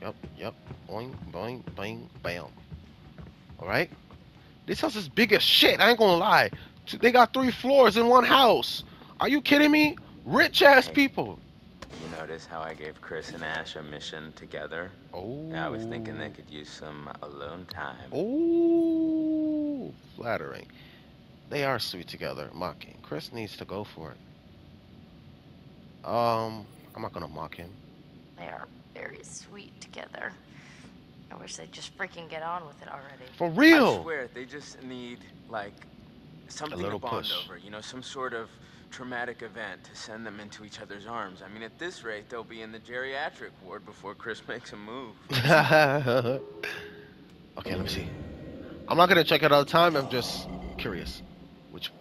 Yep, yep. Boing, boing, boing, bam. Alright? This house is big as shit. I ain't gonna lie. They got three floors in one house. Are you kidding me? Rich ass hey, people. You notice how I gave Chris and Ash a mission together? Oh. I was thinking they could use some alone time. Oh. Flattering. They are sweet together. Mocking. Chris needs to go for it. Um, I'm not gonna mock him. They are very sweet together. I wish they'd just freaking get on with it already. For real! I swear, they just need, like, something to bond over. You know, some sort of traumatic event to send them into each other's arms. I mean, at this rate, they'll be in the geriatric ward before Chris makes a move. Okay, let me see. I'm not going to check it all the time. I'm just curious. Which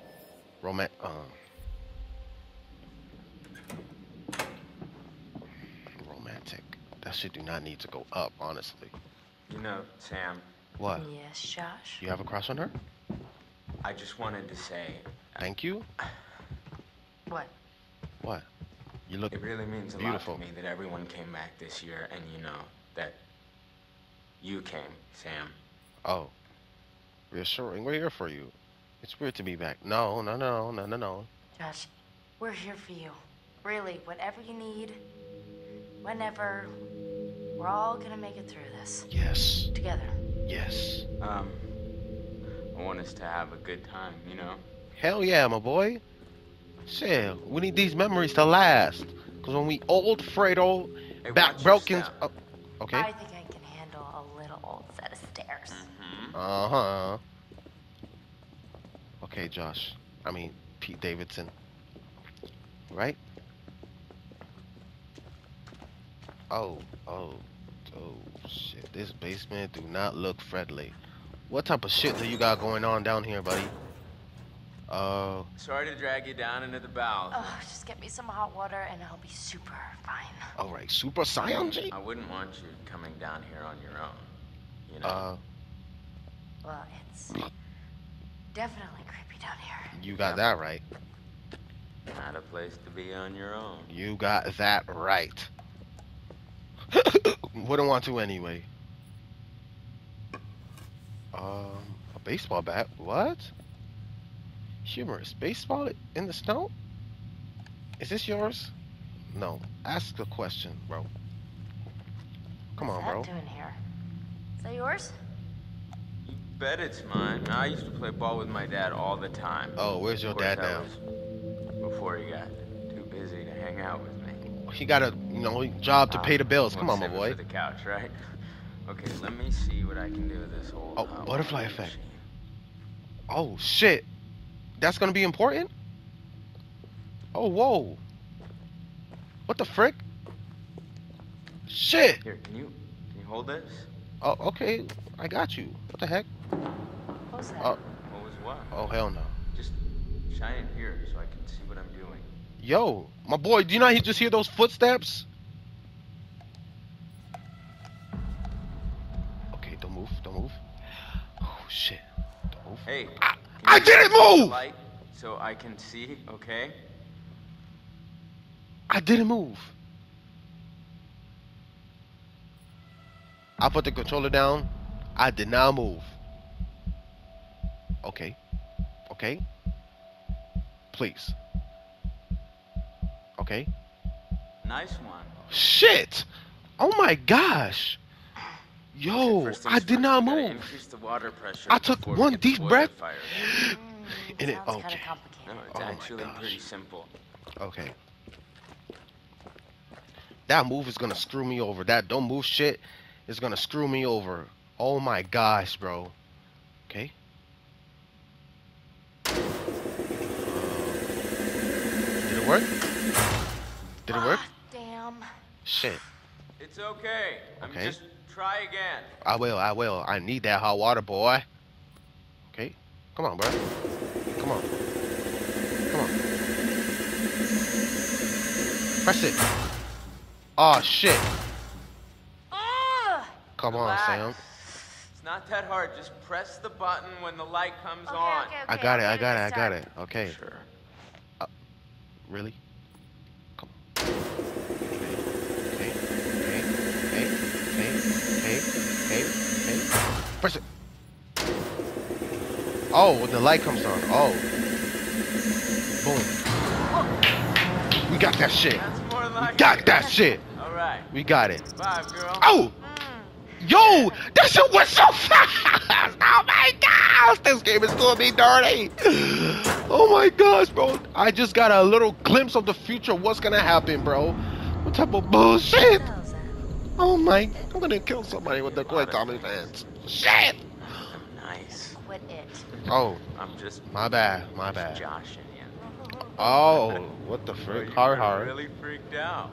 romance... Uh, romantic. That shit do not need to go up, honestly. You know, Sam. What? Yes, Josh. You have a crush on her? I just wanted to say. Thank you. What? What? You look. It really means beautiful. a lot to me that everyone came back this year, and you know that you came, Sam. Oh, reassuring. We're here for you. It's weird to be back. No, no, no, no, no, no. Josh, we're here for you. Really, whatever you need, whenever. We're all gonna make it through this. Yes. Together. Yes. Um, I want us to have a good time, you know? Hell yeah, my boy. Shit, we need these memories to last. Cause when we old Fredo, hey, back broken. Uh, okay. I think I can handle a little old set of stairs. Mm-hmm. Uh huh. Okay, Josh. I mean, Pete Davidson. Right? Oh, oh, oh, shit. This basement do not look friendly. What type of shit do you got going on down here, buddy? Uh... Sorry to drag you down into the bowels. Oh, just get me some hot water and I'll be super fine. Alright, super Saiyan? I wouldn't want you coming down here on your own, you know? Uh... Well, it's definitely creepy down here. You got that right. Not a place to be on your own. You got that right. Wouldn't want to anyway. Um, a baseball bat? What? Humorous. Baseball in the snow? Is this yours? No. Ask the question, bro. Come on, bro. What's that doing here? Is that yours? You bet it's mine. I used to play ball with my dad all the time. Oh, where's your dad now? Before he got too busy to hang out with me. He got a you know job to pay the bills. Come on, my boy. The couch, right? Okay, let me see what I can do with this old. Oh, butterfly effect. Oh shit, that's gonna be important. Oh whoa, what the frick? Shit. Here, can you can you hold this? Oh okay, I got you. What the heck? What was that? Oh, what was what? Oh hell no. Just shine it here so I can see what I'm doing. Yo, my boy, do you not just hear those footsteps? Okay, don't move, don't move. Oh shit, don't move. Hey, I, I didn't move. Light so I can see, okay? I didn't move. I put the controller down. I did not move. Okay, okay. Please. Okay. Nice one. Shit! Oh my gosh! Yo, I did not move. The water I took one deep breath. Mm, and it okay. No, it's oh actually pretty simple. Okay. That move is gonna screw me over. That don't move shit is gonna screw me over. Oh my gosh, bro. Okay. Did it work? Did it work? Ah, damn. Shit. It's okay. I'm okay. Just try again. I will. I will. I need that hot water, boy. Okay. Come on, bro. Come on. Come on. Press it. Oh shit. Uh, Come on, relax. Sam. It's not that hard. Just press the button when the light comes okay, on. Okay, okay. I got it. I got it. I got it. Okay. Sure. Uh, really? Come on. Okay. Okay. Okay. Okay. Okay. Okay. Okay. Press it. Oh, when the light comes on. Oh. Boom. We got that shit. Like got it. That shit. All right. We got it. Five, girl. Oh, mm. Yo, that shit went so fast. Oh my gosh, this game is gonna be dirty. Oh my gosh, bro. I just got a little glimpse of the future. What's gonna happen, bro? What type of bullshit? Oh my, I'm gonna kill somebody with the Gwen Tommy fans. Shit. Nice. Quit it. Oh. I'm just. My bad. My bad. Josh. Oh, what the frick? Har har. Really freaked out.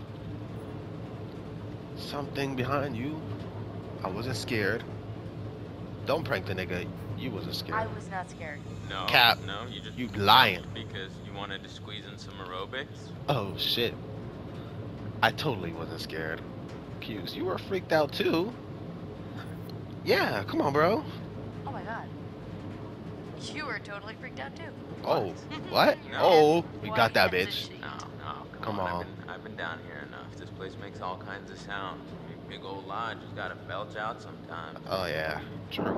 Something behind you. I wasn't scared. Don't prank the nigga. You wasn't scared. I was not scared. No. Cap. No, you just. You lying. Because you wanted to squeeze in some aerobics. Oh shit. I totally wasn't scared. Q's, you were freaked out too. Yeah, come on, bro. Oh my god. You were totally freaked out too. Oh, what? No. Oh, we Why got that bitch. No, no, come, come on. on. I've, been, I've been down here enough. This place makes all kinds of sound. Big old lodge has got to belch out sometimes. Oh yeah, true.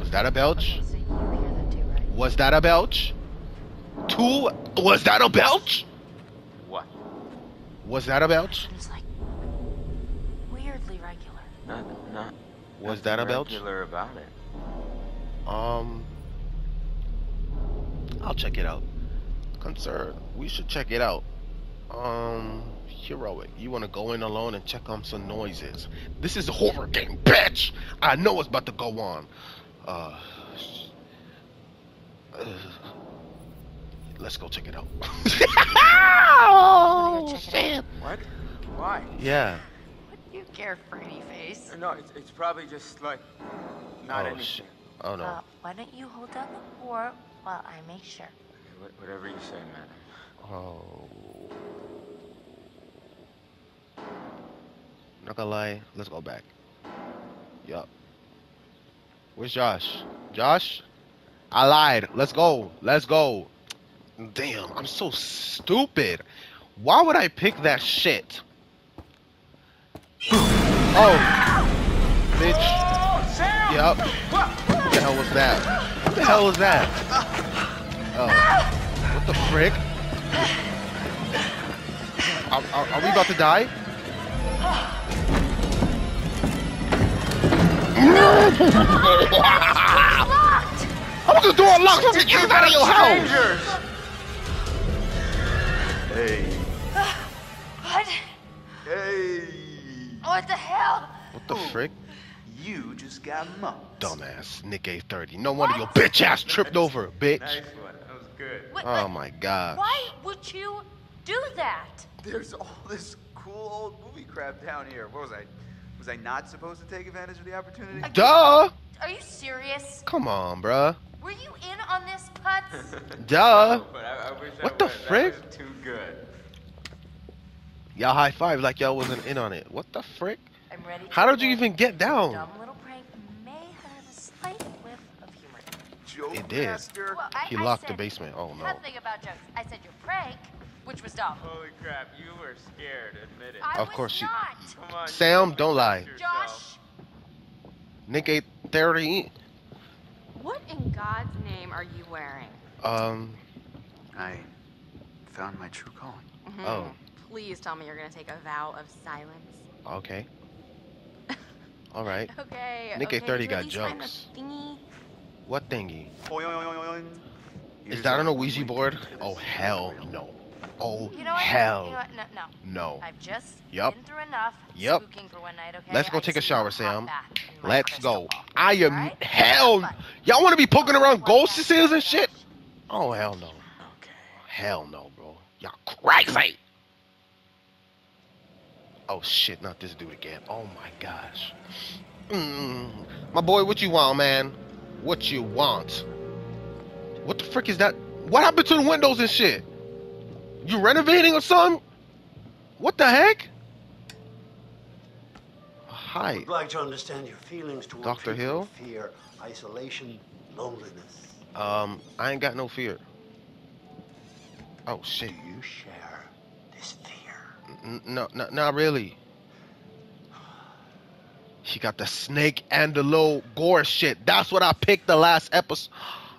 Was that a belch? Okay, so you hear them too, right? Was that a belch? Two? Was that a belch? What? Was that a belch? It was like weirdly regular. Not, not. Was that a belch? Regular about it. Um. I'll check it out. Concern. We should check it out. Um, heroic. You want to go in alone and check on some noises. This is a horror game, bitch. I know what's about to go on. Uh, uh let's go check it out. Oh, check shit. It out. What? Why? Yeah. What do you care, fraidy face? No, it's, it's probably just like not oh, anything. Shit. Oh no. Uh, why don't you hold down the fort? Well, I make sure. Okay, wh whatever you say, madam. Oh. Not gonna lie. Let's go back. Yup. Where's Josh? Josh? I lied. Let's go. Let's go. Damn, I'm so stupid. Why would I pick that shit? Oh. Bitch. Oh, Sam. Yup. What the hell was that? What the hell was that? Oh. What the frick? Are, are, are we about to die? How was the door locked? How was the inside of your house? Hey. What? Hey. What the hell? What the frick? You just got mugged. Dumbass, Nick A thirty. No wonder your bitch ass tripped nice. over, bitch. Nice one. That was good. What, oh like, my god. Why would you do that? There's all this cool old movie crap down here. What was I? Was I not supposed to take advantage of the opportunity? Again? Duh. Are you serious? Come on, bruh. Were you in on this, putz? Duh. No, but I, I wish what I the frick? That was too good. Y'all high five like y'all wasn't in on it. What the frick? How did you even get down? Dumb little prank may have a slight whiff of humor. Joke it did. Well, I, he locked I said the basement. Oh no. Nothing about jokes. I said your prank, which was dumb. Holy crap! You were scared. Admit it. I of course you. Come on, Sam, don't, don't lie. Josh. Nick eight thirty. What in God's name are you wearing? Um. I found my true calling. Mm-hmm. Oh. Please tell me you're gonna take a vow of silence. Okay. All right. Okay. Nikkei okay, thirty got jokes. Thingy. What thingy? Is that on a Ouija board? Oh hell no. Oh you know what? hell. You know what? No, no. No. I've just yep. been through enough. Yep. For one night, okay? Let's go I take a shower, Sam. Let's go. I am right? hell. Y'all want to be poking around ghosts and seals and shit? Oh hell no. Okay. Hell no, bro. Y'all crazy. Oh shit, not this dude again. Oh my gosh. Mm. My boy, what you want, man? What you want? What the frick is that? What happened to the windows and shit? You renovating or something? What the heck? Hi. I'd like to understand your feelings toward Doctor Hill. Fear, isolation, loneliness. Um, I ain't got no fear. Oh shit. Do you share this fear? No, no, not really. She got the snake and the little gore shit. That's what I picked the last episode.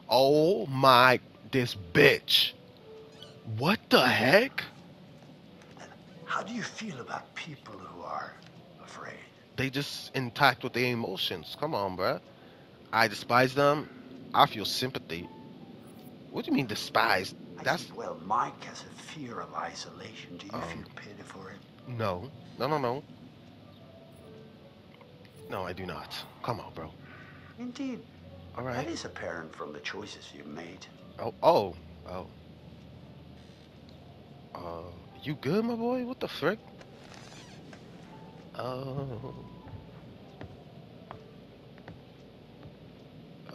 Oh my, this bitch. What the heck? How do you feel about people who are afraid? They just intact with their emotions. Come on, bruh. I despise them. I feel sympathy. What do you mean despise? That's said, well, Mike has a fear of isolation. Do you um, feel pity for him? No, no, no, no. No, I do not. Come on, bro. Indeed. All right. That is apparent from the choices you made. Oh, oh, oh. Uh, you good, my boy? What the frick? Oh.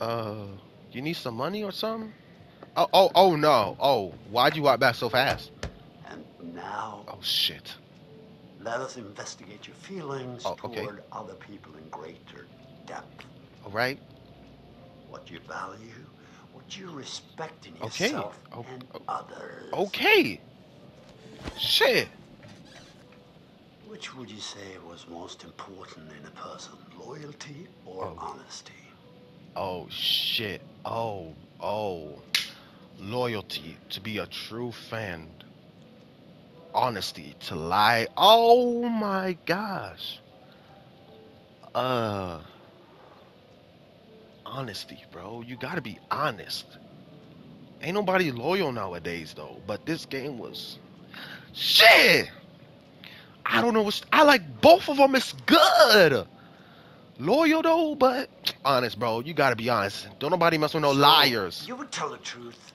Uh, you need some money or something? Oh, oh, oh no. Oh, why'd you walk back so fast? And now... Oh, shit. Let us investigate your feelings oh, okay. toward other people in greater depth. All right. What you value, what you respect in okay. yourself oh, and oh, others. Okay. Shit. Which would you say was most important in a person? Loyalty or oh. honesty? Oh, shit. Oh, oh. Loyalty, to be a true fan. Honesty, to lie. Oh my gosh. Uh honesty, bro. You gotta be honest. Ain't nobody loyal nowadays though, but this game was shit. I don't know what's I like both of them. It's good. Loyal though, but honest, bro. You gotta be honest. Don't nobody mess with no so liars. You would tell the truth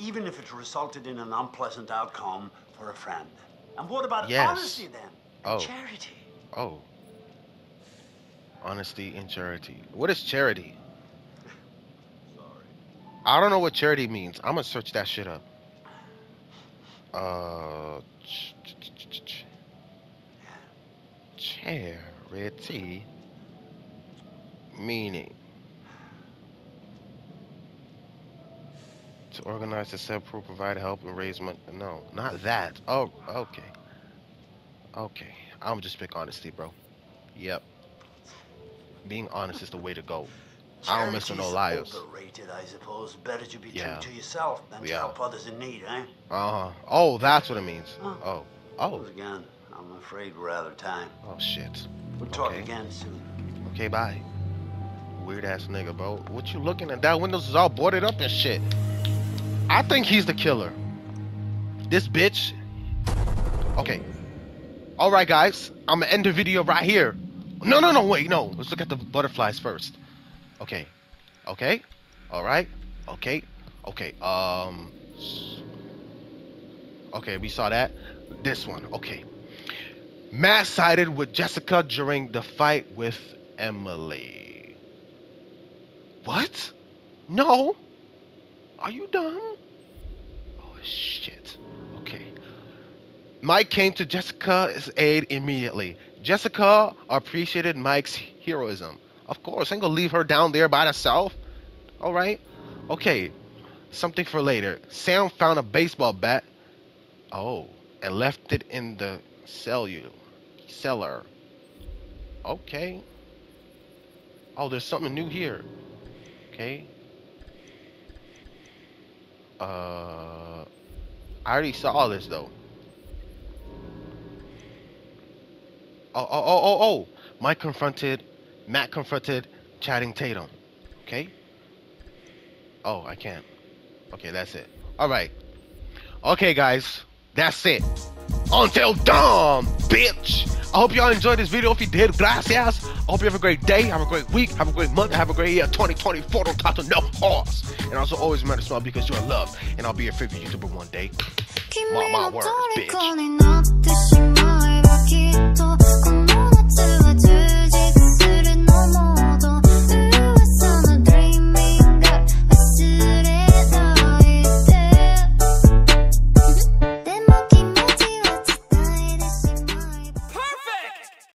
even if it resulted in an unpleasant outcome for a friend. And what about yes. honesty then? Oh. Charity. Oh. Honesty and charity. What is charity? Sorry. I don't know what charity means. I'm gonna search that shit up. Uh. Ch ch ch ch ch charity. Meaning. To organize, to set, provide help, and raise money. No, not that. Oh, okay. Okay. I'm just pick honesty, bro. Yep. Being honest is the way to go. I don't mess with no liars. Overrated, I suppose. Better to be yeah. true to yourself than yeah. to help others in need, eh? Uh huh. Oh, that's what it means. Huh. Oh. Oh. Again, I'm afraid we're out of time. Oh shit. We'll talk okay. again soon. Okay, bye. Weird ass nigga, bro. What you looking at? That windows is all boarded up and shit. I think he's the killer. This bitch. Okay. All right, guys. I'm going to end the video right here. No, no, no. Wait, no. Let's look at the butterflies first. Okay. Okay. All right. Okay. Okay. Um. Okay, we saw that. This one. Okay. Matt sided with Jessica during the fight with Emily. What? No. Are you dumb? Oh, shit. Okay. Mike came to Jessica's aid immediately. Jessica appreciated Mike's heroism. Of course, I'm gonna leave her down there by herself. All right. Okay. Something for later. Sam found a baseball bat. Oh, and left it in the cellu cellar. Okay. Oh, there's something new here. Okay. Uh, I already saw all this though. Oh, oh, oh, oh, oh! Mike confronted Matt confronted Channing Tatum. Okay. Oh, I can't. Okay, that's it. All right. Okay, guys. That's it. Until Dawn, bitch. I hope y'all enjoyed this video. If you did, gracias. I hope you have a great day. Have a great week. Have a great month. Have a great year. twenty twenty-four. Don't talk to no horse. And also always remember to smile because you are loved. And I'll be your favorite YouTuber one day. Mark my words, bitch.